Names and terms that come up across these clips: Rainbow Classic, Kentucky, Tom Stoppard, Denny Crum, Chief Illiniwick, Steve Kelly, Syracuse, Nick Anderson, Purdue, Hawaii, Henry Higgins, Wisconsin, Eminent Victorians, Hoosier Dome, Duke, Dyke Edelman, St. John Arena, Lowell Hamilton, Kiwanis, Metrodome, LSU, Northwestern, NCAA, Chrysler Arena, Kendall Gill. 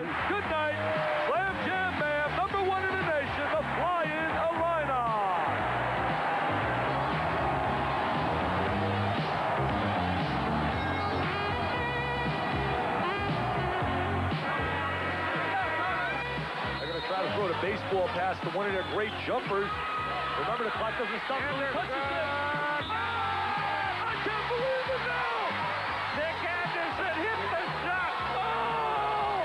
Good night, Slam Jam Band, number one in the nation, the Flyin' Illini. They're going to try to throw the baseball pass to one of their great jumpers. Remember, the clock doesn't stop. I can't believe it now! Nick Anderson hit the shot. Oh!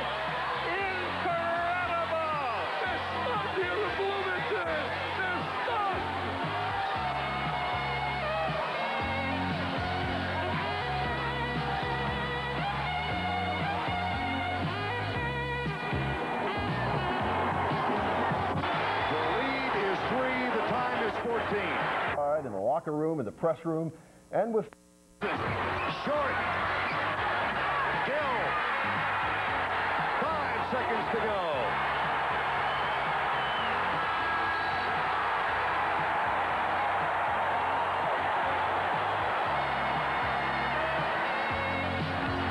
Incredible! They're stunned here in Bloomington. They're stunned. The lead is 3. The time is 14. In the locker room, in the press room, and with short. Gill. 5 seconds to go.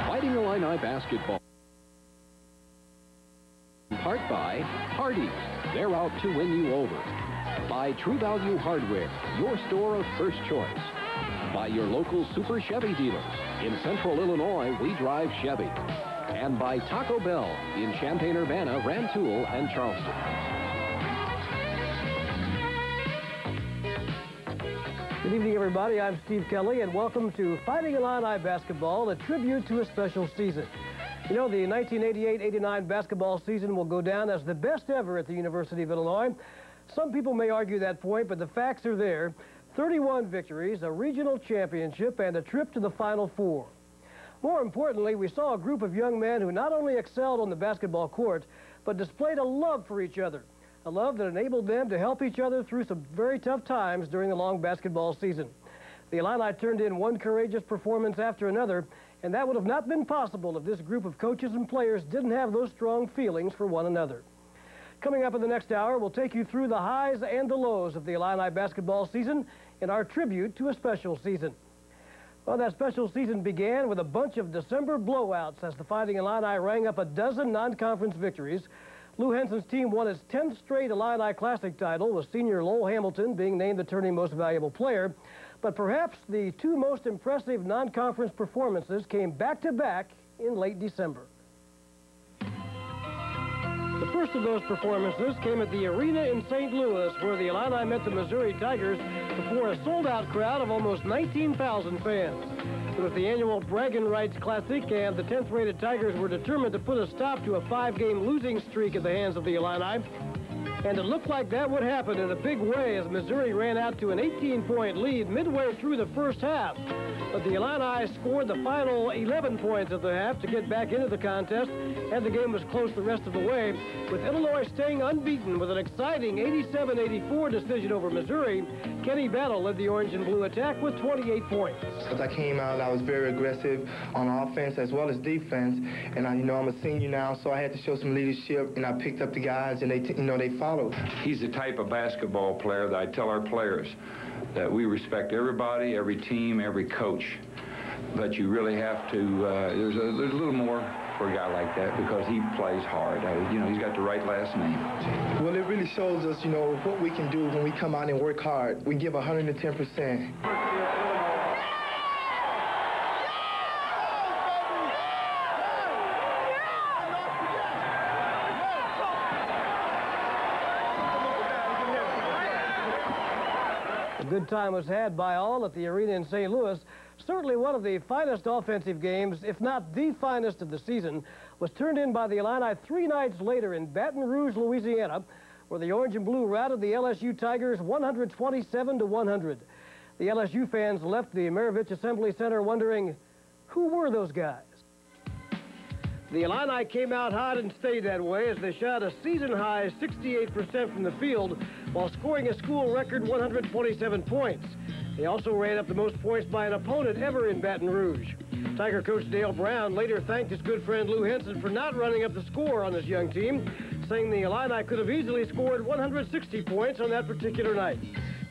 Fighting Illini basketball. In part by Hardee's. They're out to win you over. By True Value Hardware, your store of first choice. By your local Super Chevy dealers. In Central Illinois, we drive Chevy. And by Taco Bell in Champaign-Urbana, Rantoul, and Charleston. Good evening, everybody. I'm Steve Kelly, and welcome to Fighting Illini Basketball, a tribute to a special season. You know, the 1988-89 basketball season will go down as the best ever at the University of Illinois. Some people may argue that point, but the facts are there. 31 victories, a regional championship, and a trip to the Final Four. More importantly, we saw a group of young men who not only excelled on the basketball court, but displayed a love for each other, a love that enabled them to help each other through some very tough times during the long basketball season. The Illini turned in one courageous performance after another, and that would have not been possible if this group of coaches and players didn't have those strong feelings for one another. Coming up in the next hour, we'll take you through the highs and the lows of the Illini basketball season in our tribute to a special season. Well, that special season began with a bunch of December blowouts as the Fighting Illini rang up a dozen non-conference victories. Lou Henson's team won its 10th straight Illini Classic title, with senior Lowell Hamilton being named the tourney most valuable player. But perhaps the two most impressive non-conference performances came back-to-back in late December. The first of those performances came at the arena in St. Louis, where the Illini met the Missouri Tigers before a sold-out crowd of almost 19,000 fans. It was the annual Bragging Rights Classic, and the 10th-rated Tigers were determined to put a stop to a 5-game losing streak at the hands of the Illini. And it looked like that would happen in a big way as Missouri ran out to an 18-point lead midway through the first half. But the Illini scored the final 11 points of the half to get back into the contest, and the game was close the rest of the way, with Illinois staying unbeaten with an exciting 87-84 decision over Missouri. Kenny Battle led the Orange and Blue attack with 28 points. As I came out, I was very aggressive on offense as well as defense, and I'm a senior now, so I had to show some leadership, and I picked up the guys, and they followed. He's the type of basketball player that I tell our players that we respect everybody, every team, every coach. But you really have to, there's a little more for a guy like that because he plays hard. He's got the right last name. Well, it really shows us, what we can do when we come out and work hard. We give 110%. A good time was had by all at the arena in St. Louis. Certainly one of the finest offensive games, if not the finest of the season, was turned in by the Illini 3 nights later in Baton Rouge, Louisiana, where the Orange and Blue routed the LSU Tigers 127-100. The LSU fans left the Maravich Assembly Center wondering, who were those guys? The Illini came out hot and stayed that way as they shot a season-high 68% from the field, while scoring a school record 127 points. They also ran up the most points by an opponent ever in Baton Rouge. Tiger coach Dale Brown later thanked his good friend Lou Henson for not running up the score on this young team, saying the Illini could have easily scored 160 points on that particular night.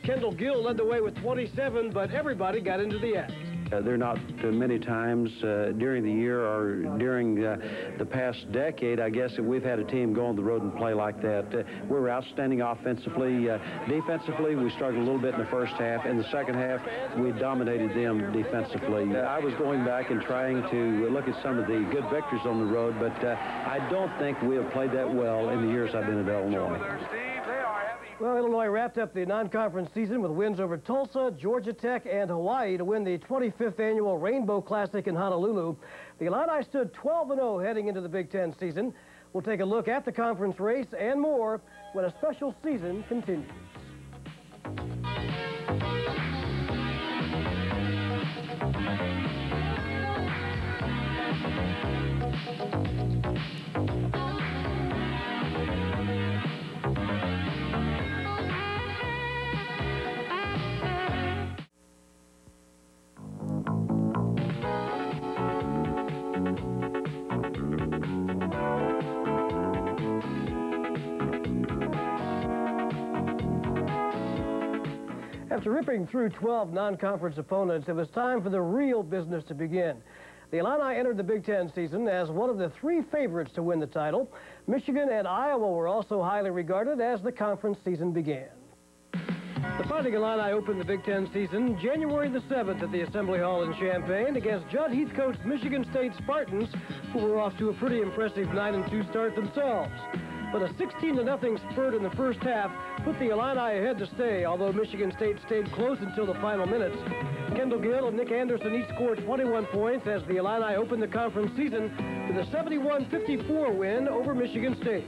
Kendall Gill led the way with 27, but everybody got into the act. They're not many times during the year or during the past decade, I guess, that we've had a team go on the road and play like that. We were outstanding offensively. Defensively, we struggled a little bit in the first half. In the second half, we dominated them defensively. I was going back and trying to look at some of the good victories on the road, but I don't think we have played that well in the years I've been at Illinois. Well, Illinois wrapped up the non-conference season with wins over Tulsa, Georgia Tech, and Hawaii to win the 25th annual Rainbow Classic in Honolulu. The Illini stood 12-0 heading into the Big Ten season. We'll take a look at the conference race and more when a special season continues. After ripping through 12 non-conference opponents, it was time for the real business to begin. The Illini entered the Big Ten season as one of the three favorites to win the title. Michigan and Iowa were also highly regarded as the conference season began. The Fighting Illini opened the Big Ten season January the 7th at the Assembly Hall in Champaign against Judd Heathcote's Michigan State Spartans, who were off to a pretty impressive 9-2 start themselves. But a 16-0 spurt in the first half put the Illini ahead to stay, although Michigan State stayed close until the final minutes. Kendall Gill and Nick Anderson each scored 21 points as the Illini opened the conference season with a 71-54 win over Michigan State.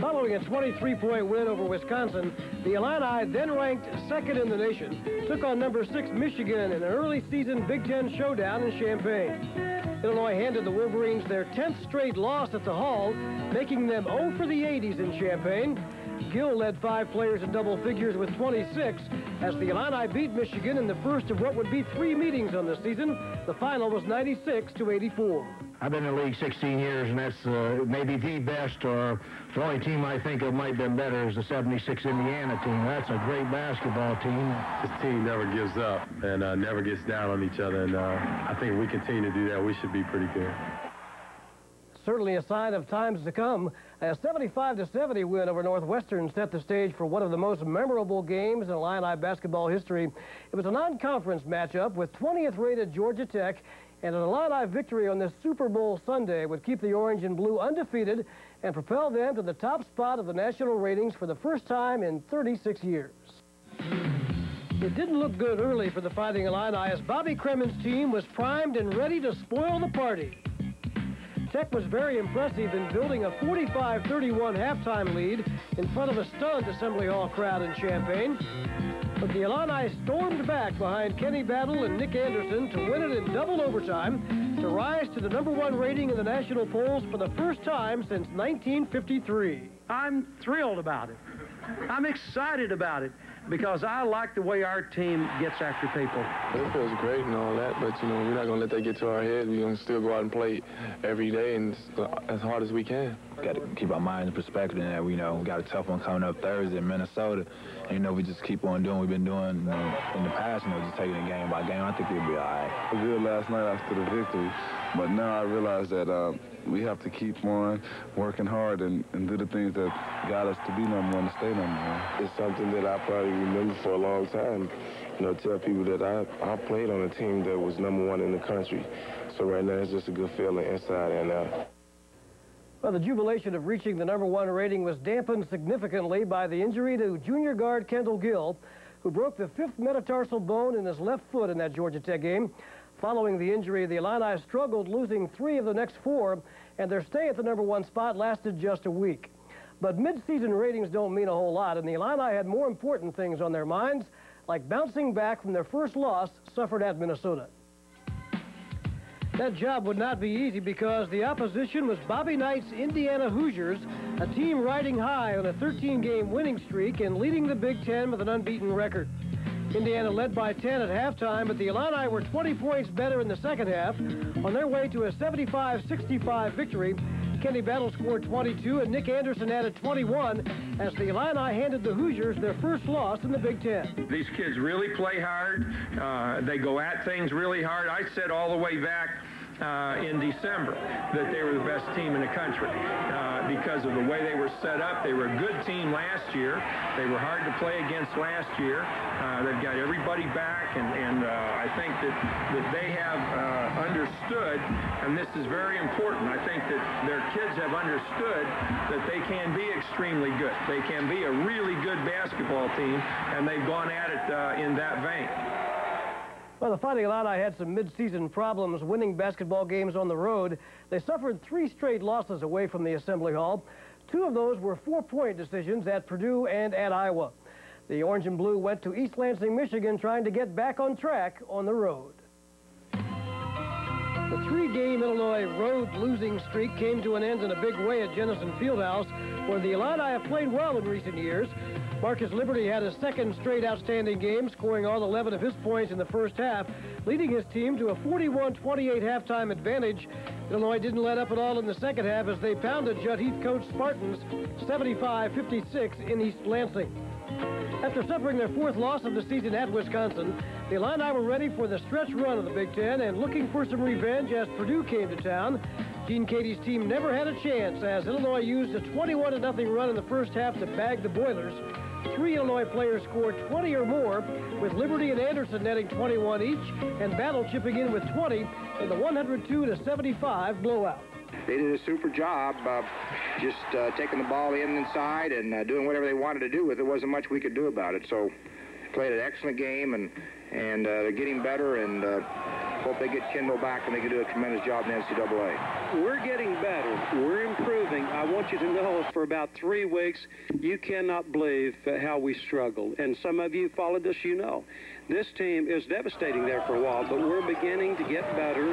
Following a 23-point win over Wisconsin, the Illini, then ranked second in the nation, took on number 6 Michigan in an early season Big Ten showdown in Champaign. Illinois handed the Wolverines their 10th straight loss at the Hall, making them 0 for the 80s in Champaign. Gill led 5 players in double figures with 26 as the Illini beat Michigan in the first of what would be 3 meetings on the season. The final was 96-84. I've been in the league 16 years, and that's maybe the best, or the only team I think of might have been better is the 76 Indiana team. That's a great basketball team. This team never gives up and never gets down on each other, and I think if we continue to do that, we should be pretty good. Certainly a sign of times to come. A 75-70 win over Northwestern set the stage for one of the most memorable games in Illini basketball history. It was a non-conference matchup with 20th-rated Georgia Tech, and an Illini victory on this Super Bowl Sunday would keep the orange and blue undefeated and propel them to the top spot of the national ratings for the first time in 36 years. It didn't look good early for the Fighting Illini as Bobby Kremin's team was primed and ready to spoil the party. Tech was very impressive in building a 45-31 halftime lead in front of a stunned Assembly Hall crowd in Champaign. But the Illini stormed back behind Kenny Battle and Nick Anderson to win it in double overtime to rise to the #1 rating in the national polls for the first time since 1953. I'm thrilled about it. I'm excited about it because I like the way our team gets after people. It feels great and all that, but, you know, we're not going to let that get to our head. We're going to still go out and play every day and as hard as we can. Got to keep our mind in perspective and that we know we got a tough one coming up Thursday in Minnesota. And, you know, we just keep on doing what we've been doing in the past, you know, just taking it game by game. I think we'll be all right. I did last night after the victory, but now I realize that we have to keep on working hard and do the things that got us to be #1 and stay #1. It's something that I probably remember for a long time. You know, tell people that I played on a team that was #1 in the country. So right now it's just a good feeling inside and out. Well, the jubilation of reaching the #1 rating was dampened significantly by the injury to junior guard Kendall Gill, who broke the 5th metatarsal bone in his left foot in that Georgia Tech game. Following the injury, the Illini struggled, losing 3 of the next 4, and their stay at the #1 spot lasted just a week. But mid-season ratings don't mean a whole lot, and the Illini had more important things on their minds, like bouncing back from their first loss suffered at Minnesota. That job would not be easy because the opposition was Bobby Knight's Indiana Hoosiers, a team riding high on a 13-game winning streak and leading the Big Ten with an unbeaten record. Indiana led by 10 at halftime, but the Illini were 20 points better in the second half. On their way to a 75-65 victory, Kenny Battle scored 22, and Nick Anderson added 21 as the Illini handed the Hoosiers their first loss in the Big Ten. These kids really play hard. They go at things really hard. I said all the way back in December that they were the best team in the country because of the way they were set up. They were a good team last year. They were hard to play against last year. They've got everybody back, and I think that they have understood, and this is very important, I think that their kids have understood that they can be extremely good. They can be a really good basketball team, and they've gone at it in that vein. Well, the Fighting Illini had some mid-season problems winning basketball games on the road. They suffered three straight losses away from the Assembly Hall. Two of those were four-point decisions at Purdue and at Iowa. The Orange and Blue went to East Lansing, Michigan, trying to get back on track on the road. The three-game Illinois road losing streak came to an end in a big way at Jennison Fieldhouse, where the Illini have played well in recent years. Marcus Liberty had his second straight outstanding game, scoring all 11 of his points in the first half, leading his team to a 41-28 halftime advantage. Illinois didn't let up at all in the second half as they pounded Judd Heathcote's Spartans 75-56 in East Lansing. After suffering their fourth loss of the season at Wisconsin, the Illini were ready for the stretch run of the Big Ten and looking for some revenge as Purdue came to town. Gene Katie's team never had a chance as Illinois used a 21-0 run in the first half to bag the Boilers. Three Illinois players scored 20 or more, with Liberty and Anderson netting 21 each, and Battle chipping in with 20 in the 102-75 blowout. They did a super job of just taking the ball in and inside and doing whatever they wanted to do with it. There wasn't much we could do about it, so played an excellent game, and they're getting better, and hope they get Kendall back and they can do a tremendous job in the NCAA. We're getting better. We're improving. I want you to know for about 3 weeks, you cannot believe how we struggled. And some of you followed us, you know. This team is devastating there for a while, but we're beginning to get better.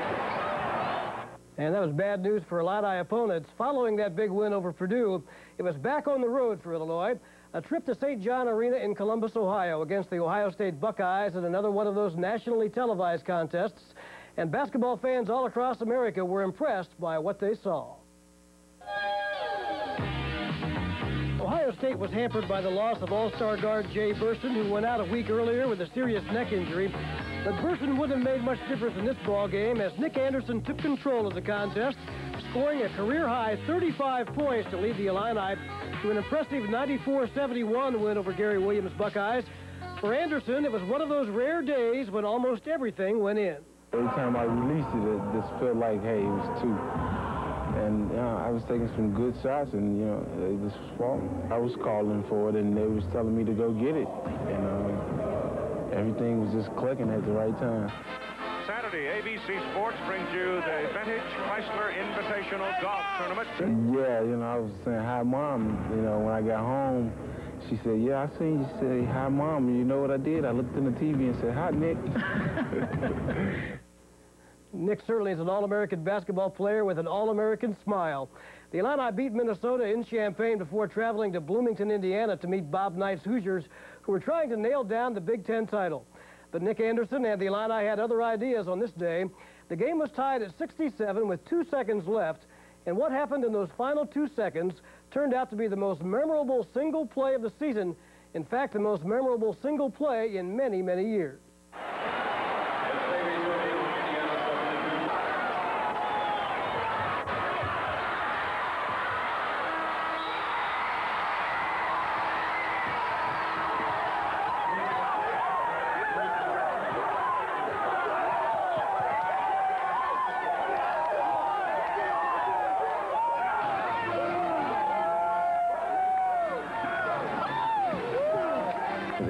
And that was bad news for Illini opponents. Following that big win over Purdue, it was back on the road for Illinois. A trip to St. John Arena in Columbus, Ohio, against the Ohio State Buckeyes in another one of those nationally televised contests. And basketball fans all across America were impressed by what they saw. Ohio State was hampered by the loss of all-star guard Jay Burson, who went out a week earlier with a serious neck injury. But Burson wouldn't have made much difference in this ballgame as Nick Anderson took control of the contest, scoring a career-high 35 points to lead the Illini to an impressive 94-71 win over Gary Williams' Buckeyes. For Anderson, it was one of those rare days when almost everything went in. Every time I released it, it just felt like, hey, it was two. And I was taking some good shots, and, you know, it was falling. I was calling for it, and they was telling me to go get it. And everything was just clicking at the right time. Saturday, ABC Sports brings you the Vintage Chrysler Invitational Golf Tournament. Yeah, you know, I was saying, hi, Mom. You know, when I got home, she said, yeah, I seen you say, hi, Mom. And you know what I did? I looked in the TV and said, hi, Nick. Nick certainly is an All-American basketball player with an All-American smile. The Illini beat Minnesota in Champaign before traveling to Bloomington, Indiana to meet Bob Knight's Hoosiers, who were trying to nail down the Big Ten title. But Nick Anderson and the Illini had other ideas on this day. The game was tied at 67 with 2 seconds left, and what happened in those final 2 seconds turned out to be the most memorable single play of the season. In fact, the most memorable single play in many, many years.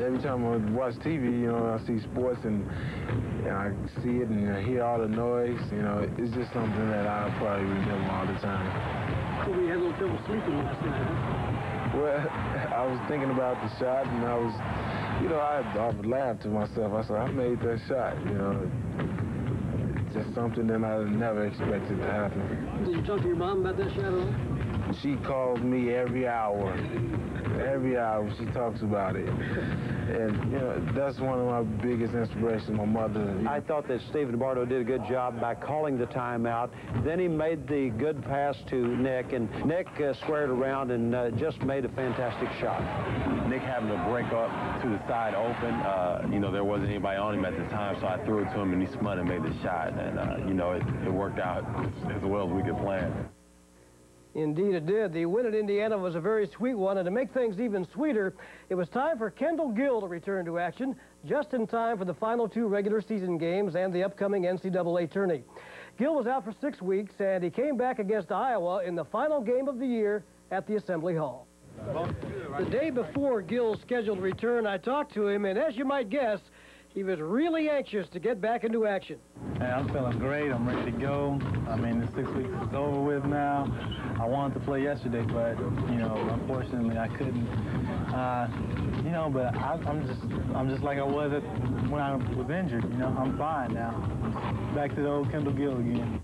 Every time I watch TV, you know, I see sports and I see it and I hear all the noise. You know, it's just something that I probably remember all the time. So we had a little trouble sleeping last night. Well, I was thinking about the shot and I was, you know, I laughed to myself. I said, I made that shot, you know. It's just something that I never expected to happen. Did you talk to your mom about that shot at all? And she calls me every hour. Every hour she talks about it. And, you know, that's one of my biggest inspirations, my mother. I thought that Steve DiBardo did a good job by calling the timeout. Then he made the good pass to Nick, and Nick squared around and just made a fantastic shot. Nick having to break up to the side open, you know, there wasn't anybody on him at the time, so I threw it to him, and he spun and made the shot. And, you know, it worked out as well as we could plan. Indeed it did. The win at Indiana was a very sweet one, and to make things even sweeter, it was time for Kendall Gill to return to action, just in time for the final two regular season games and the upcoming NCAA tourney. Gill was out for 6 weeks, and he came back against Iowa in the final game of the year at the Assembly Hall. The day before Gill's scheduled return, I talked to him, and as you might guess, he was really anxious to get back into action. Hey, I'm feeling great. I'm ready to go. I mean, the 6 weeks is over with now. I wanted to play yesterday, but, you know, unfortunately I couldn't. You know, but I'm just like I was when I was injured. You know, I'm fine now. Back to the old Kendall Gill again.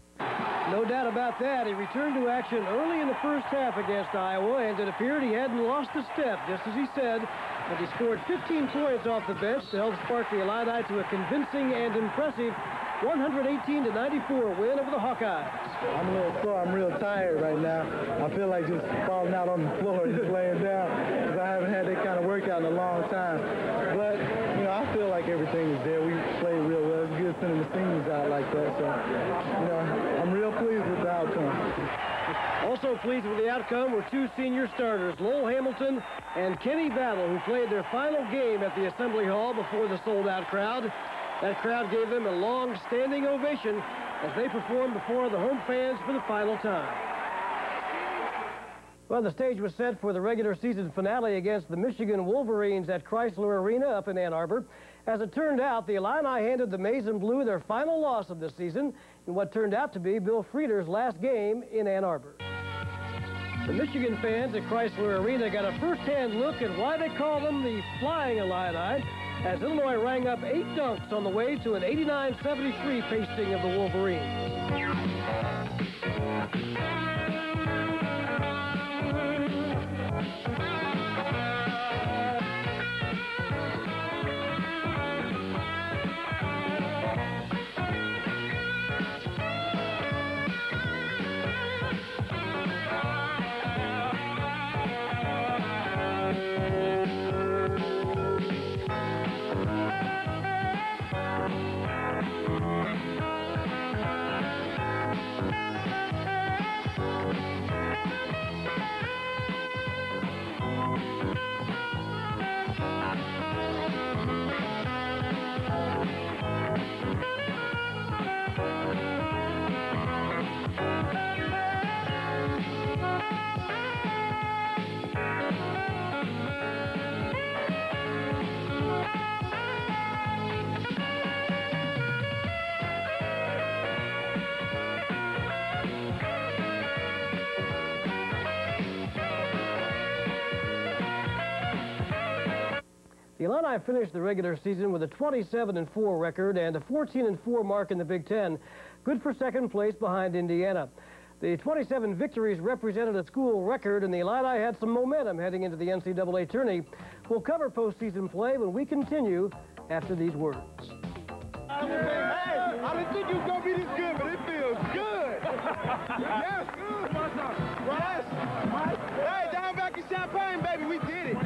No doubt about that. He returned to action early in the first half against Iowa, and it appeared he hadn't lost a step, just as he said. But he scored 15 points off the bench to help spark the Illini to a convincing and impressive 118-94 win over the Hawkeyes. I'm a little sore. I'm real tired right now. I feel like just falling out on the floor, just laying down, because I haven't had that kind of workout in a long time. But, you know, I feel like everything is there. We played real well. It's good sending the seniors out like that. So, you know, I'm real pleased with the outcome. Also pleased with the outcome were two senior starters, Lowell Hamilton and Kenny Battle, who played their final game at the Assembly Hall before the sold-out crowd. That crowd gave them a long-standing ovation as they performed before the home fans for the final time. Well, the stage was set for the regular season finale against the Michigan Wolverines at Chrysler Arena up in Ann Arbor. As it turned out, the Illini handed the Maize and Blue their final loss of the season in what turned out to be Bill Frieder's last game in Ann Arbor. The Michigan fans at Chrysler Arena got a first-hand look at why they call them the Flying Illini, as Illinois rang up 8 dunks on the way to an 89-73 pasting of the Wolverines. Illini finished the regular season with a 27-4 record and a 14-4 mark in the Big Ten, good for second place behind Indiana. The 27 victories represented a school record, and the Illini had some momentum heading into the NCAA tourney. We'll cover postseason play when we continue after these words. Hey, I didn't think you were going to be this good, but it feels good. Yes, good. Hey, down back in Champaign, baby, we did it.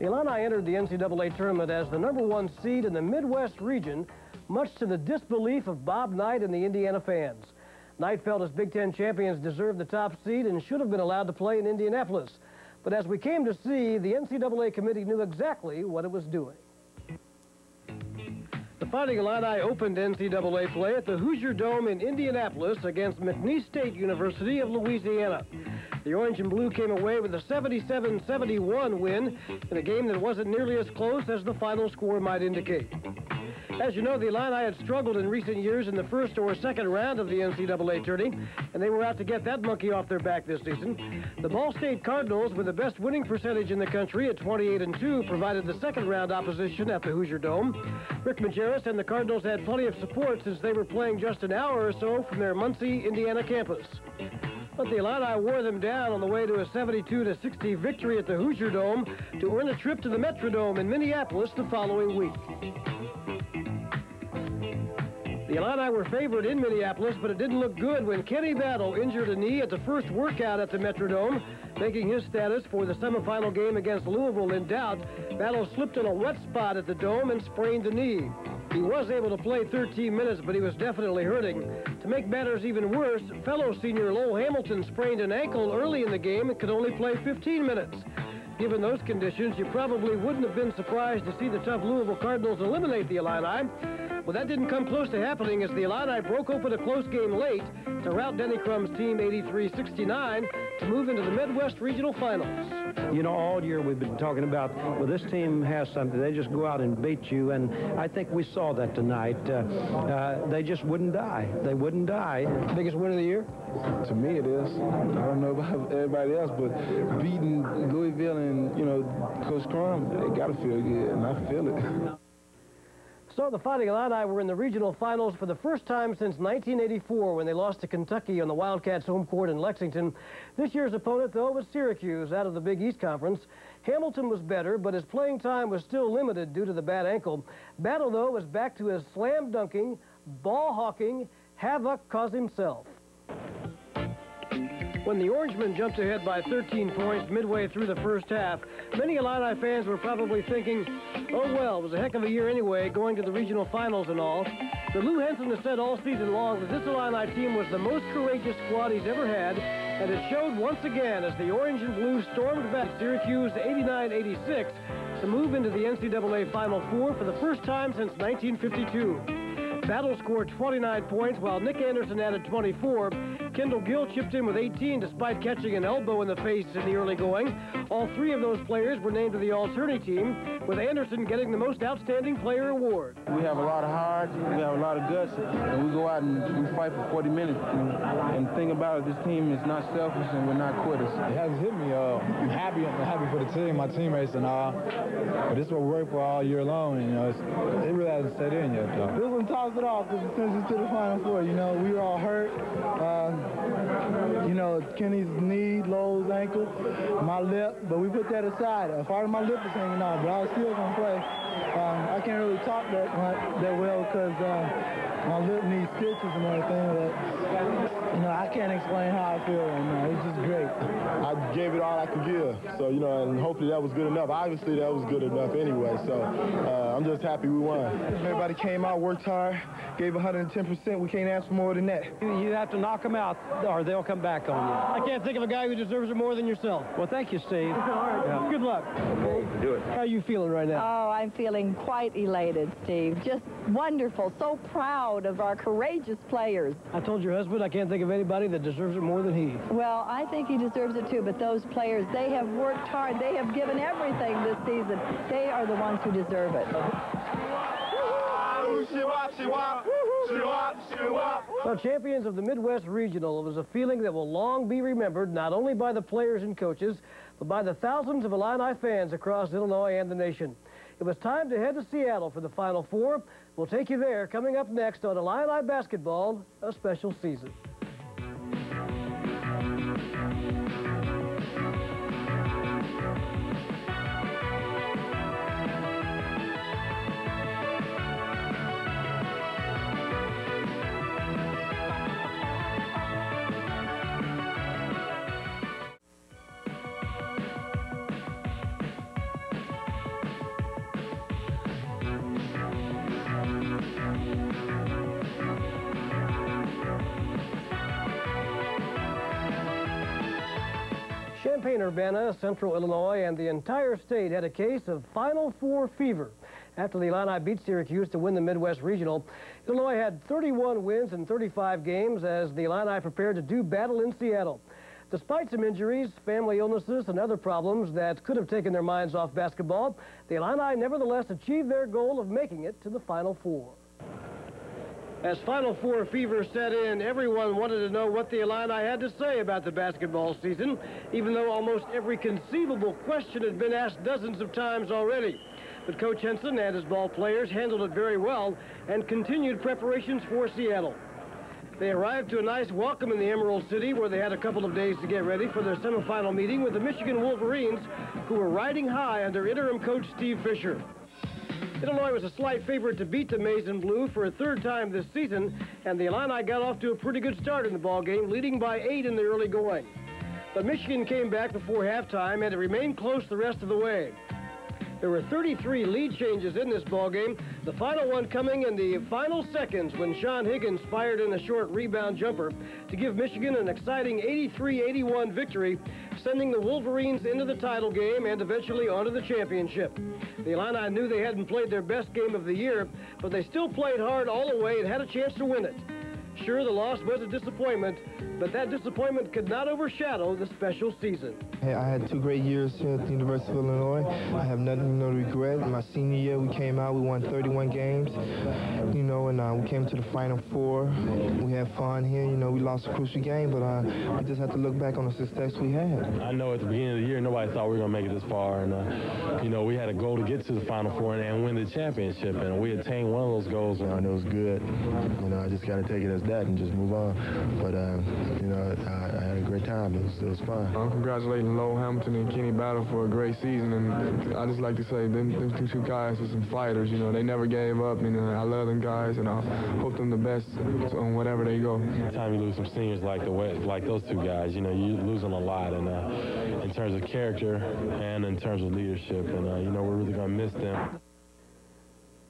The Illini entered the NCAA tournament as the #1 seed in the Midwest region, much to the disbelief of Bob Knight and the Indiana fans. Knight felt his Big Ten champions deserved the top seed and should have been allowed to play in Indianapolis. But as we came to see, the NCAA committee knew exactly what it was doing. The Fighting Illini opened NCAA play at the Hoosier Dome in Indianapolis against McNeese State University of Louisiana. The Orange and Blue came away with a 77-71 win in a game that wasn't nearly as close as the final score might indicate. As you know, the Illini had struggled in recent years in the first or second round of the NCAA tourney, and they were out to get that monkey off their back this season. The Ball State Cardinals, with the best winning percentage in the country at 28-2, provided the second round opposition at the Hoosier Dome. Rick Majerus and the Cardinals had plenty of support since they were playing just an hour or so from their Muncie, Indiana campus. But the Illini wore them down on the way to a 72-60 victory at the Hoosier Dome to earn a trip to the Metrodome in Minneapolis the following week. The Illini were favored in Minneapolis, but it didn't look good when Kenny Battle injured a knee at the first workout at the Metrodome, making his status for the semifinal game against Louisville in doubt. Battle slipped in a wet spot at the Dome and sprained the knee. He was able to play 13 minutes, but he was definitely hurting. To make matters even worse, fellow senior Lowell Hamilton sprained an ankle early in the game and could only play 15 minutes. Given those conditions, you probably wouldn't have been surprised to see the tough Louisville Cardinals eliminate the Illini. Well, that didn't come close to happening as the Illini broke open a close game late to rout Denny Crum's team 83-69 to move into the Midwest Regional Finals. You know, all year we've been talking about, well, this team has something. They just go out and beat you, and I think we saw that tonight. They just wouldn't die. They wouldn't die. Biggest win of the year? To me, it is. I don't know about everybody else, but beating Louisville and, you know, Coach Crum, they got to feel good, and I feel it. So the Fighting Illini were in the regional finals for the first time since 1984 when they lost to Kentucky on the Wildcats' home court in Lexington. This year's opponent, though, was Syracuse out of the Big East Conference. Hamilton was better, but his playing time was still limited due to the bad ankle. Battle, though, was back to his slam dunking, ball hawking, havoc cause himself. When the Orangemen jumped ahead by 13 points midway through the first half, many Illini fans were probably thinking, oh, well, it was a heck of a year anyway, going to the regional finals and all. But Lou Henson has said all season long that this Illini team was the most courageous squad he's ever had, and it showed once again as the Orange and Blue stormed back Syracuse 89-86 to move into the NCAA Final Four for the first time since 1952. Battle scored 29 points, while Nick Anderson added 24. Kendall Gill chipped in with 18 despite catching an elbow in the face in the early going. All three of those players were named to the All-Tourney team, with Anderson getting the Most Outstanding Player award. We have a lot of heart, we have a lot of guts, and we go out and we fight for 40 minutes. And the thing about it, this team is not selfish and we're not quitters. It hasn't hit me. I'm happy for the team, my teammates and all. But this is what we worked for all year long, and, you know, it really hasn't set in yet, though. This one tossed it off because it sends us to the Final Four. You know, we were all hurt. You know, Kenny's knee, Lowell's ankle, my lip, but we put that aside. A part of my lip is hanging out, but I was still going to play. I can't really talk that well because my lip needs stitches and everything, but, you know, I can't explain how I feel right now. It's just great. I gave it all I could give, so, you know, and hopefully that was good enough. Obviously, that was good enough anyway, so I'm just happy we won. Everybody came out, worked hard, gave 110%. We can't ask for more than that. You have to knock them out, or they'll come back on you. I can't think of a guy who deserves it more than yourself. Well, thank you, Steve. All right. Yeah. Good luck. Okay, do it. How are you feeling right now? Oh, I'm feeling quite elated, Steve. Just wonderful. So proud of our courageous players. I told your husband I can't think of anybody that deserves it more than he. Well, I think he deserves it too, but those players, they have worked hard. They have given everything this season. They are the ones who deserve it. Well, champions of the Midwest Regional, it was a feeling that will long be remembered not only by the players and coaches, but by the thousands of Illini fans across Illinois and the nation. It was time to head to Seattle for the Final Four. We'll take you there coming up next on Illini Basketball, a special season. Urbana, Central Illinois, and the entire state had a case of Final Four fever after the Illini beat Syracuse to win the Midwest Regional. Illinois had 31 wins in 35 games as the Illini prepared to do battle in Seattle. Despite some injuries, family illnesses, and other problems that could have taken their minds off basketball, the Illini nevertheless achieved their goal of making it to the Final Four. As Final Four fever set in, everyone wanted to know what the Illini had to say about the basketball season, even though almost every conceivable question had been asked dozens of times already. But Coach Henson and his ball players handled it very well and continued preparations for Seattle. They arrived to a nice welcome in the Emerald City, where they had a couple of days to get ready for their semifinal meeting with the Michigan Wolverines, who were riding high under interim coach Steve Fisher. Illinois was a slight favorite to beat the Maize and Blue for a third time this season, and the Illini got off to a pretty good start in the ballgame, leading by 8 in the early going. But Michigan came back before halftime, and it remained close the rest of the way. There were 33 lead changes in this ballgame, the final one coming in the final seconds when Sean Higgins fired in a short rebound jumper to give Michigan an exciting 83-81 victory, sending the Wolverines into the title game and eventually onto the championship. The Illini knew they hadn't played their best game of the year, but they still played hard all the way and had a chance to win it. Sure, the loss was a disappointment, but that disappointment could not overshadow the special season. Hey, I had 2 great years here at the University of Illinois. I have nothing to regret. My senior year, we came out, we won 31 games, you know, and we came to the Final Four. We had fun here, you know, we lost a crucial game, but we just have to look back on the success we had. I know at the beginning of the year, nobody thought we were going to make it this far, and, you know, we had a goal to get to the Final Four and win the championship, and we attained one of those goals. And it was good. You know, I just got to take it as that and just move on. But, you know, I had a great time. It was fun. I'm congratulating Lowell Hamilton and Kenny Battle for a great season, and I just like to say them two guys are some fighters. You know, they never gave up, and I love them guys, and I hope them the best on whatever they go. Every time you lose some seniors like those two guys, you know, you're losing a lot, and in terms of character and in terms of leadership, and, you know, we're really going to miss them.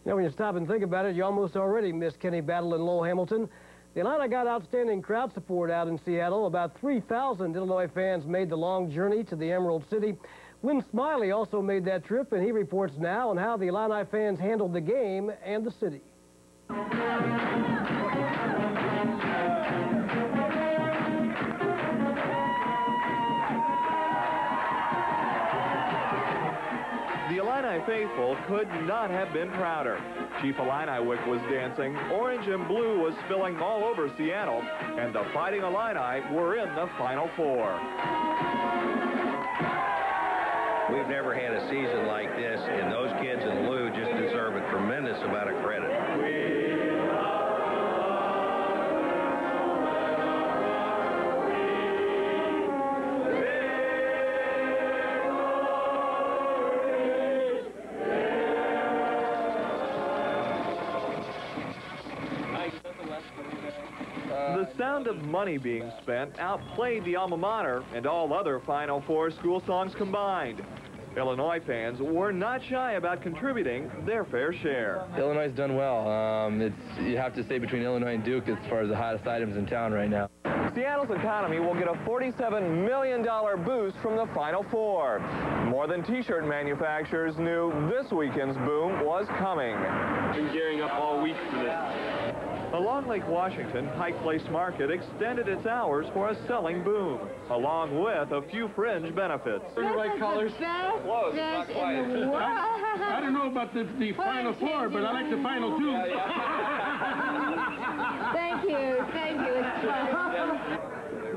Now, when you stop and think about it, you almost already missed Kenny Battle and Lowell Hamilton. The Illini got outstanding crowd support out in Seattle. About 3,000 Illinois fans made the long journey to the Emerald City. Win Smiley also made that trip, and he reports now on how the Illini fans handled the game and the city. The Illini faithful could not have been prouder. Chief Illiniwick was dancing, orange and blue was spilling all over Seattle, and the Fighting Illini were in the Final Four. We've never had a season like this, and those kids and Lou just deserve a tremendous amount of credit. Of money being spent outplayed the alma mater and all other Final Four school songs combined. Illinois fans were not shy about contributing their fair share. Illinois has done well. You have to say between Illinois and Duke as far as the hottest items in town right now. Seattle's economy will get a $47 million boost from the Final Four. More than t-shirt manufacturers knew this weekend's boom was coming. Been gearing up all week for this. Along Lake Washington, Pike Place Market extended its hours for a selling boom, along with a few fringe benefits. I don't know about the Final Four, but I like the Final Two. Thank you. It's fun.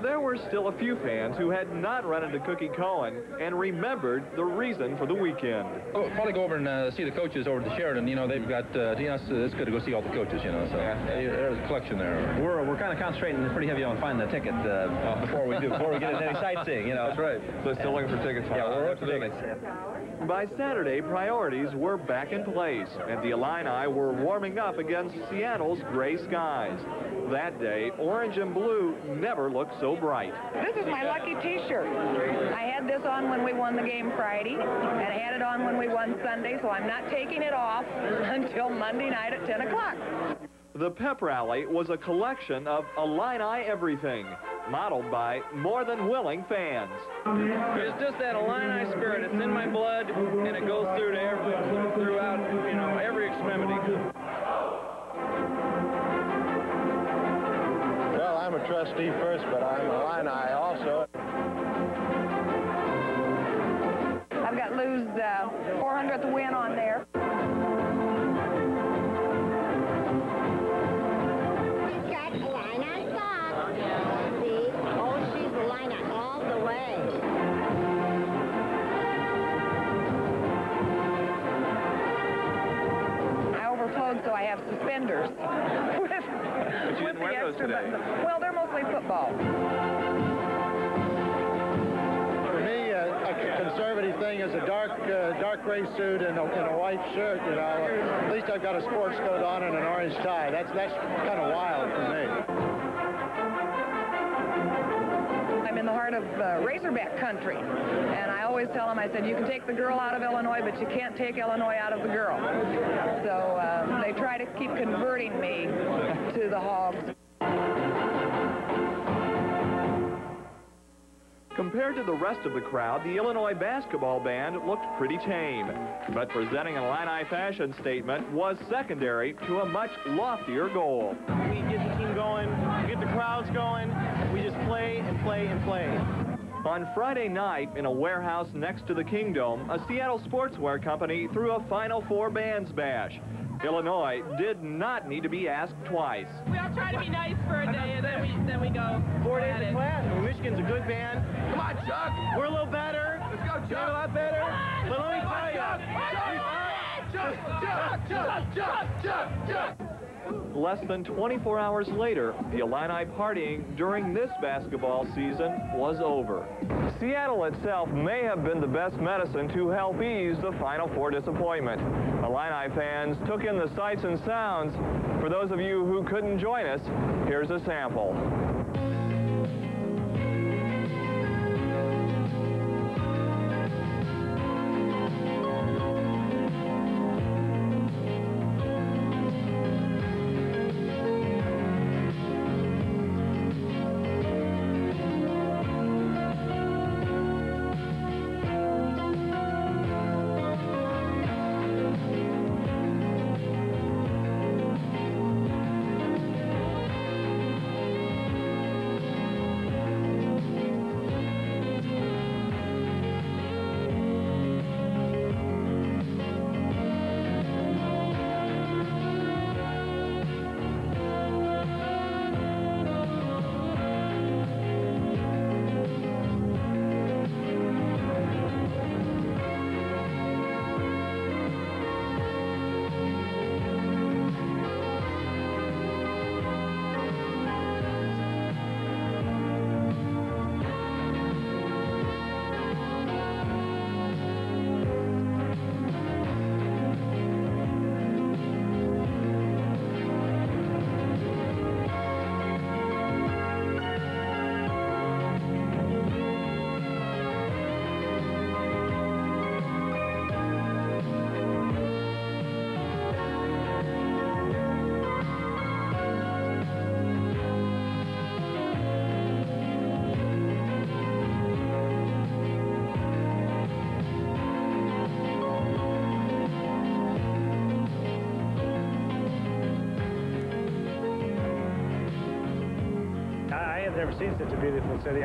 There were still a few fans who had not run into Cookie Cohen and remembered the reason for the weekend. Oh, probably go over and see the coaches over at the Sheridan. You know, they've got, it's good to go see all the coaches, you know, so there's a collection there. We're kind of concentrating pretty heavy on finding the ticket before we get into any sightseeing, you know. That's right. So still looking for tickets. Yeah, we're up to tickets. By Saturday, priorities were back in place, and the Illini were warming up against Seattle's gray skies. That day, orange and blue never looked so bright. This is my lucky t-shirt. I had this on when we won the game Friday, and I had it on when we won Sunday, so I'm not taking it off until Monday night at 10 o'clock. The pep rally was a collection of Illini everything, modeled by more than willing fans. It's just that Illini spirit. It's in my blood, and it goes through to everyone throughout, you know, every extremity. Well, I'm a trustee first, but I'm Illini also. I've got Lou's 400th win on there. She's got Illini socks. See? Oh, she's Illini all the way. I overflowed, so I have suspenders. But you didn't wear those today. Well, they're mostly football. Conservative thing is a dark gray suit and a white shirt, you know. At least I've got a sports coat on and an orange tie. That's kind of wild for me. I'm in the heart of Razorback country, and I always tell them, I said, you can take the girl out of Illinois, but you can't take Illinois out of the girl. So they try to keep converting me to the Hogs. Compared to the rest of the crowd, the Illinois basketball band looked pretty tame. But presenting an Illini fashion statement was secondary to a much loftier goal. We get the team going, we get the crowds going, we just play and play and play. On Friday night, in a warehouse next to the Kingdome, a Seattle sportswear company threw a Final Four bands bash. Illinois did not need to be asked twice. We all try to be nice for a day, and then we go. 4 days in class. Michigan's a good band. Come on, Chuck. We're a little better. Let's go, Chuck. We're a lot better. But let me tell you, Chuck. Less than 24 hours later, the Illini partying during this basketball season was over. Seattle itself may have been the best medicine to help ease the Final Four disappointment. Illini fans took in the sights and sounds. For those of you who couldn't join us, here's a sample. Never seen such a beautiful city.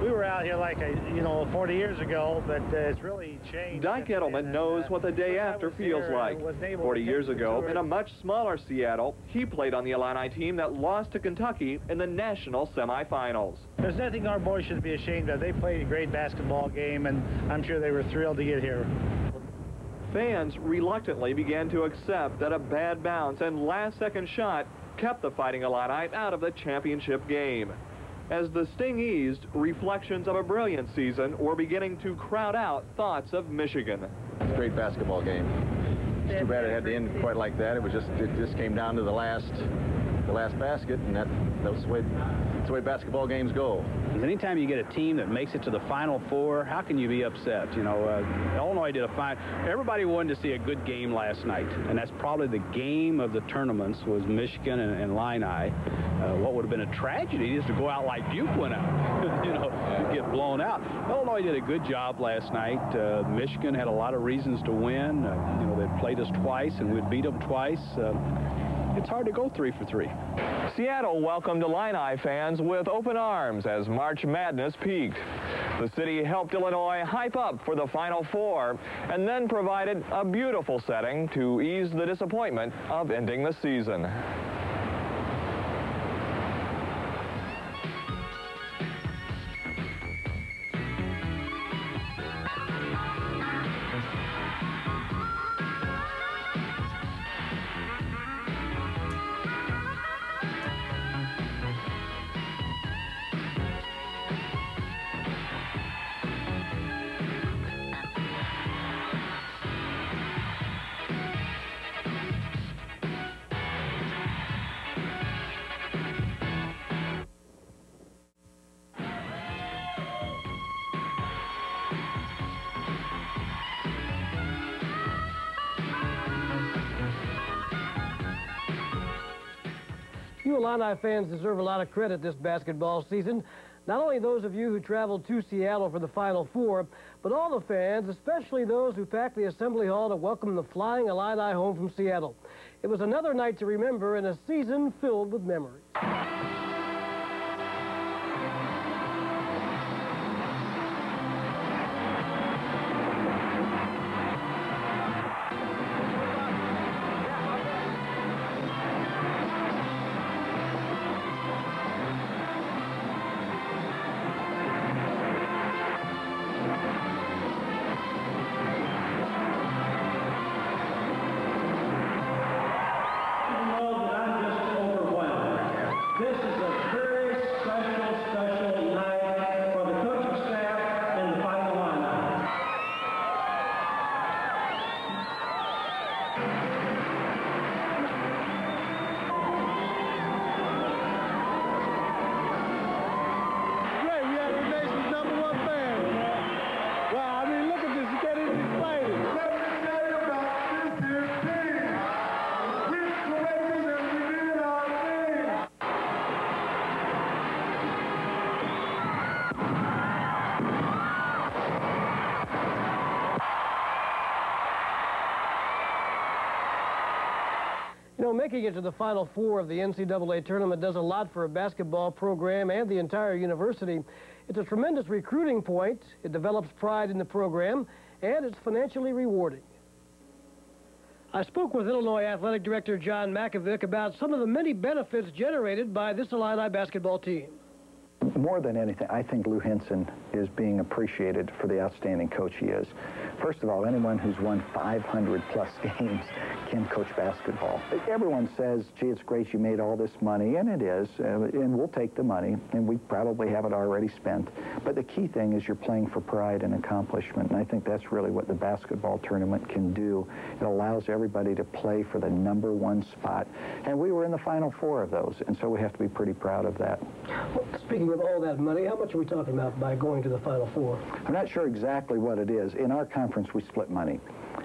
We were out here like 40 years ago, but it's really changed. Dyke Edelman knows what the day after feels like. 40 years ago, in a much smaller Seattle, he played on the Illini team that lost to Kentucky in the national semifinals. There's nothing our boys should be ashamed of. They played a great basketball game, and I'm sure they were thrilled to get here. Fans reluctantly began to accept that a bad bounce and last-second shot kept the Fighting Illini out of the championship game. As the sting eased, reflections of a brilliant season were beginning to crowd out thoughts of Michigan. It's a great basketball game. It's too bad it had to end quite like that. It just came down to the last basket, and that's the way basketball games go. Anytime you get a team that makes it to the Final Four, how can you be upset? You know, Illinois did a fine. Everybody wanted to see a good game last night, and that's probably the game of the tournaments was Michigan and Illini. What would have been a tragedy is to go out like Duke went out, you know, get blown out. Illinois did a good job last night. Michigan had a lot of reasons to win. They'd played us twice, and we'd beat them twice. it's hard to go 3 for 3. Seattle welcomed Illini fans with open arms as March Madness peaked. The city helped Illinois hype up for the Final Four and then provided a beautiful setting to ease the disappointment of ending the season. You Illini fans deserve a lot of credit this basketball season. Not only those of you who traveled to Seattle for the Final Four, but all the fans, especially those who packed the Assembly Hall to welcome the Flying Illini home from Seattle. It was another night to remember and a season filled with memories. You know, making it to the Final Four of the NCAA tournament does a lot for a basketball program and the entire university. It's a tremendous recruiting point, it develops pride in the program, and it's financially rewarding. I spoke with Illinois Athletic Director John Makovic about some of the many benefits generated by this Illini basketball team. More than anything, I think Lou Henson is being appreciated for the outstanding coach he is. First of all, anyone who's won 500-plus games can coach basketball. Everyone says, gee, it's great you made all this money, and it is, and we'll take the money, and we probably have it already spent. But the key thing is you're playing for pride and accomplishment, and I think that's really what the basketball tournament can do. It allows everybody to play for the #1 spot, and we were in the Final Four of those, and so we have to be pretty proud of that. Well, speaking of all that money, how much are we talking about by going to the Final Four? I'm not sure exactly what it is. In our conference, we split money.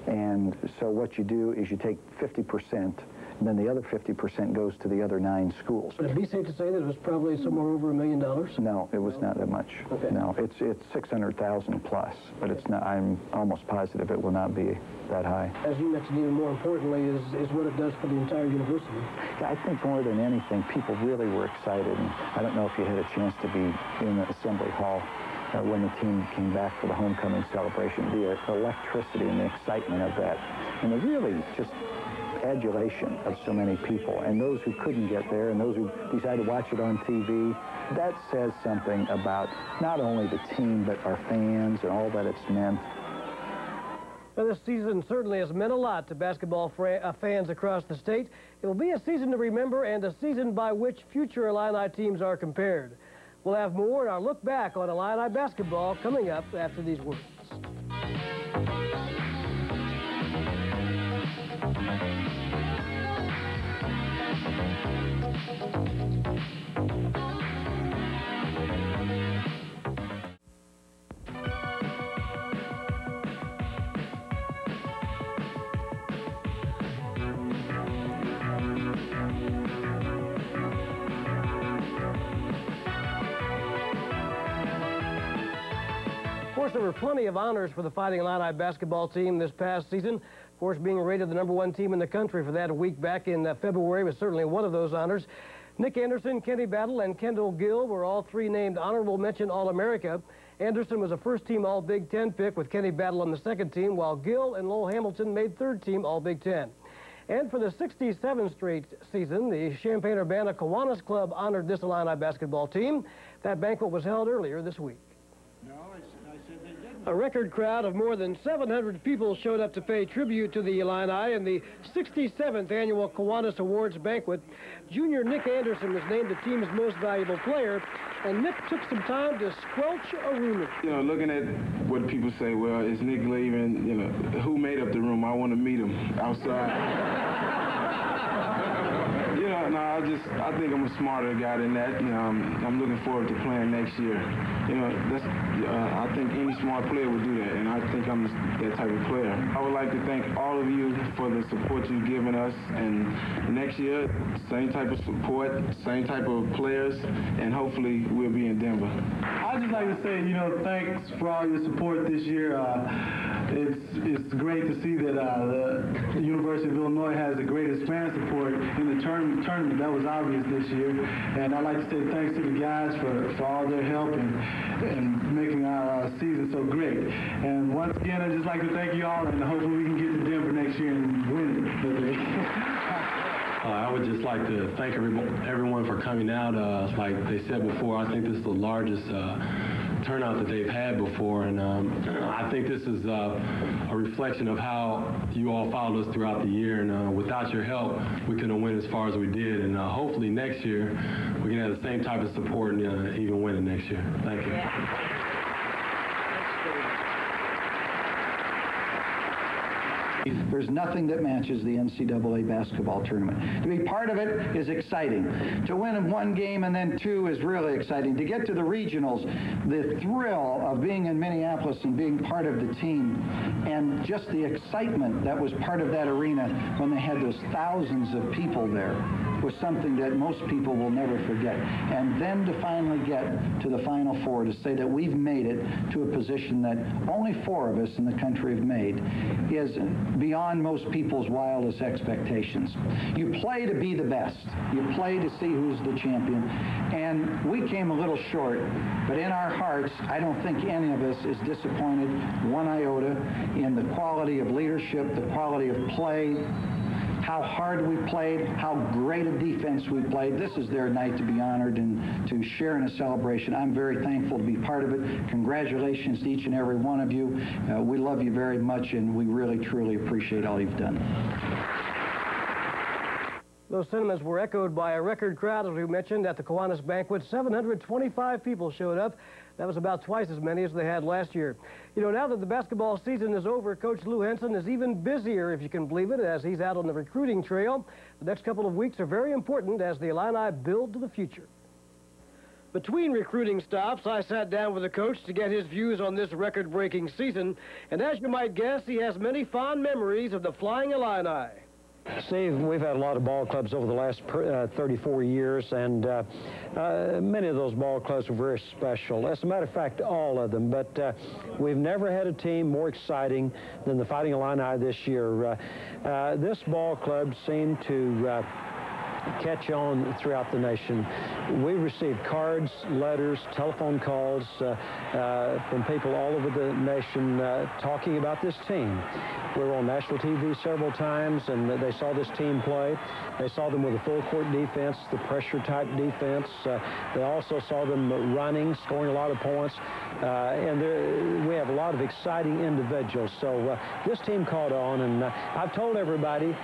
And so what you do is you take 50%, and then the other 50% goes to the other 9 schools. Would it be safe to say that it was probably somewhere over $1 million? No, it was not that much. Okay. No, it's 600,000 plus, but okay. It's not. I'm almost positive it will not be that high. As you mentioned, even more importantly is what it does for the entire university. I think more than anything, people really were excited. And I don't know if you had a chance to be in the Assembly Hall when the team came back for the homecoming celebration, the electricity and the excitement of that, and the really just adulation of so many people, and those who couldn't get there, and those who decided to watch it on TV, that says something about not only the team, but our fans and all that it's meant. Well, this season certainly has meant a lot to basketball fans across the state. It will be a season to remember and a season by which future Illini teams are compared. We'll have more in our look back on Illini basketball coming up after these words. Of course, there were plenty of honors for the Fighting Illini basketball team this past season. course, being rated the #1 team in the country for that a week back in February was certainly one of those honors. Nick Anderson, Kenny Battle, and Kendall Gill were all three named honorable mention All-America. Anderson was a first-team All-Big Ten pick with Kenny Battle on the second team, while Gill and Lowell Hamilton made third-team All-Big Ten. And for the 67th straight season, the Champaign-Urbana Kiwanis Club honored this Illini basketball team. That banquet was held earlier this week. No, I said they didn't. A record crowd of more than 700 people showed up to pay tribute to the Illini in the 67th annual Kiwanis Awards banquet. Junior Nick Anderson was named the team's most valuable player, and Nick took some time to squelch a rumor. You know, looking at what people say, well, is Nick leaving? You know, who made up the room? I want to meet him outside. You know, no, I think I'm a smarter guy than that. You know, I'm looking forward to playing next year. You know, that's, I think any smart player would do that, and I think I'm that type of player. I would like to thank all of you for the support you've given us, and next year, same type of support, same type of players, and hopefully we'll be in Denver. I'd just like to say, you know, thanks for all your support this year. It's great to see that the University of Illinois has the greatest fan support in the tournament. That was obvious this year, and I'd like to say thanks to the guys for all their help and making our season so great. And once again, I'd just like to thank you all, and hopefully we can get to Denver next year and win it. I would just like to thank everyone for coming out. Like they said before, I think this is the largest turnout that they've had before, and I think this is a reflection of how you all followed us throughout the year, and without your help, we couldn't win as far as we did, and hopefully next year, we can have the same type of support and even win it next year. Thank you. Yeah. There's nothing that matches the NCAA basketball tournament. To be part of it is exciting. To win one game and then two is really exciting. To get to the regionals, the thrill of being in Minneapolis and being part of the team, and just the excitement that was part of that arena when they had those thousands of people there, was something that most people will never forget. And then to finally get to the Final Four, to say that we've made it to a position that only four of us in the country have made, is beyond most people's wildest expectations. You play to be the best. You play to see who's the champion. And we came a little short, but in our hearts, I don't think any of us is disappointed one iota in the quality of leadership, the quality of play, how hard we played, how great a defense we played. This is their night to be honored and to share in a celebration. I'm very thankful to be part of it. Congratulations to each and every one of you. We love you very much, and we really, truly appreciate all you've done. Those sentiments were echoed by a record crowd, as we mentioned, at the Kiwanis Banquet. 725 people showed up. That was about twice as many as they had last year. You know, now that the basketball season is over, Coach Lou Henson is even busier, if you can believe it, as he's out on the recruiting trail. The next couple of weeks are very important as the Illini build to the future. Between recruiting stops, I sat down with the coach to get his views on this record-breaking season. And as you might guess, he has many fond memories of the Flying Illini. Steve, we've had a lot of ball clubs over the last 34 years, and many of those ball clubs were very special. As a matter of fact, all of them, but we've never had a team more exciting than the Fighting Illini this year. This ball club seemed to catch on throughout the nation. We received cards, letters, telephone calls from people all over the nation talking about this team. We were on national TV several times, and they saw this team play. They saw them with a full-court defense, the pressure-type defense. They also saw them running, scoring a lot of points, and we have a lot of exciting individuals. So this team caught on, and I've told everybody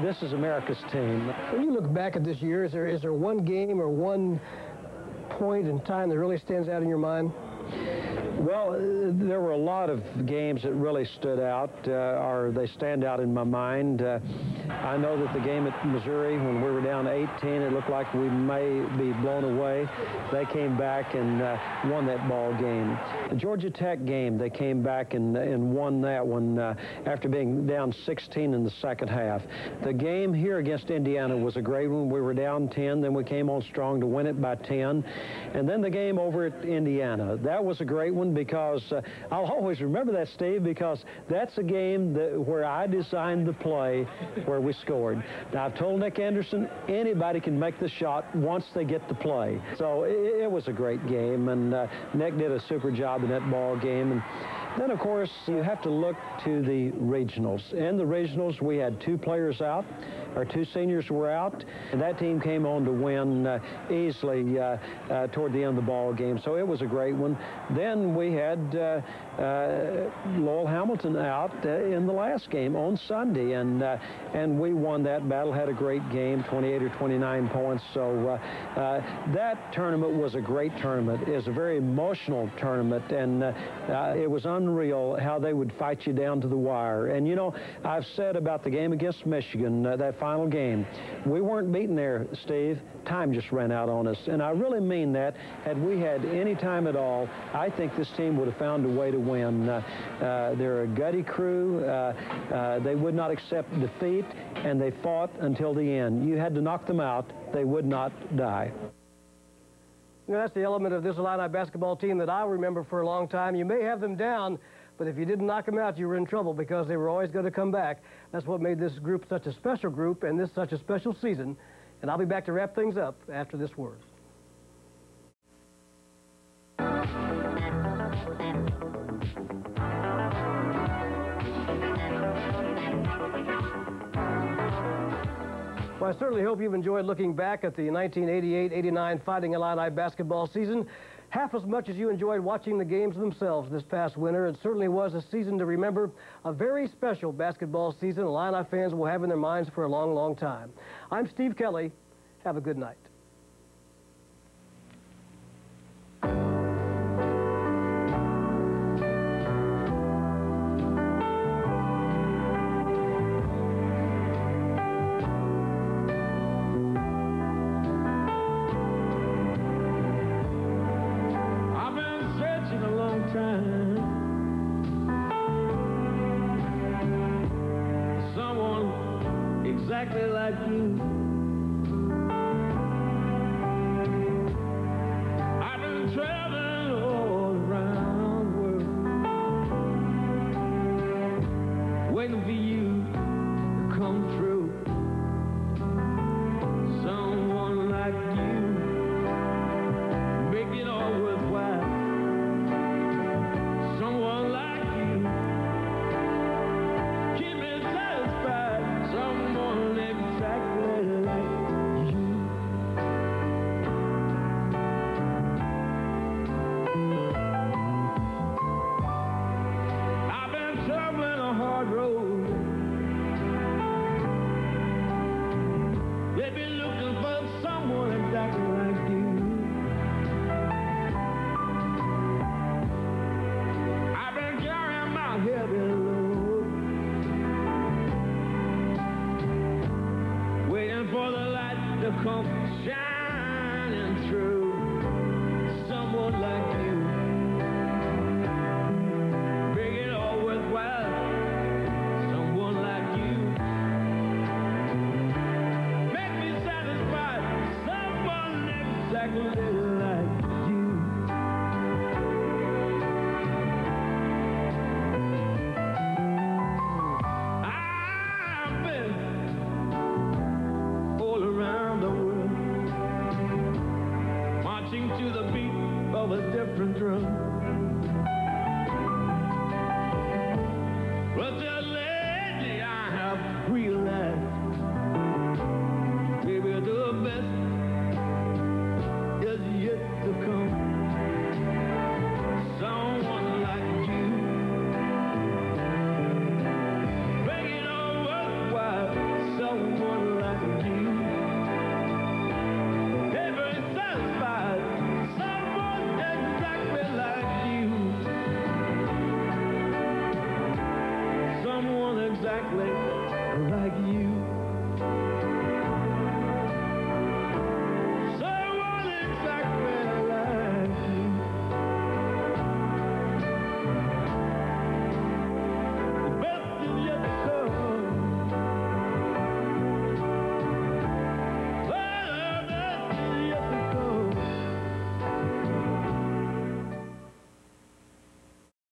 this is America's team. When you look back at this year, is there one game or one point in time that really stands out in your mind? Well, there were a lot of games that really stood out, or they stand out in my mind. I know that the game at Missouri, when we were down 18, it looked like we may be blown away. They came back and won that ball game. The Georgia Tech game, they came back and won that one after being down 16 in the second half. The game here against Indiana was a great one. We were down 10, then we came on strong to win it by 10. And then the game over at Indiana, that was a great one. one, because I'll always remember that, Steve, because that's a game where I designed the play where we scored. Now, I've told Nick Anderson, anybody can make the shot once they get the play. So it was a great game, and Nick did a super job in that ball game. And then, of course, you have to look to the regionals. In the regionals, we had two players out. Our two seniors were out, and that team came on to win easily toward the end of the ball game. So it was a great one. Then we had Lowell Hamilton out in the last game on Sunday, and we won that battle. Had a great game, 28 or 29 points. So that tournament was a great tournament. It was a very emotional tournament, and it was unreal how they would fight you down to the wire. And you know, I've said about the game against Michigan, that final game, we weren't beaten there, Steve. Time just ran out on us, and I really mean that. Had we had any time at all, I think this team would have found a way to win. They're a gutty crew. They would not accept defeat, and they fought until the end. You had to knock them out. They would not die. You know, that's the element of this Illini basketball team that I remember for a long time. You may have them down, but if you didn't knock them out, you were in trouble, because they were always going to come back. That's what made this group such a special group and this such a special season. And I'll be back to wrap things up after this word. Well, I certainly hope you've enjoyed looking back at the 1988-89 Fighting Illini basketball season, half as much as you enjoyed watching the games themselves this past winter. It certainly was a season to remember, a very special basketball season Illini fans will have in their minds for a long, long time. I'm Steve Kelly. Have a good night. Like you.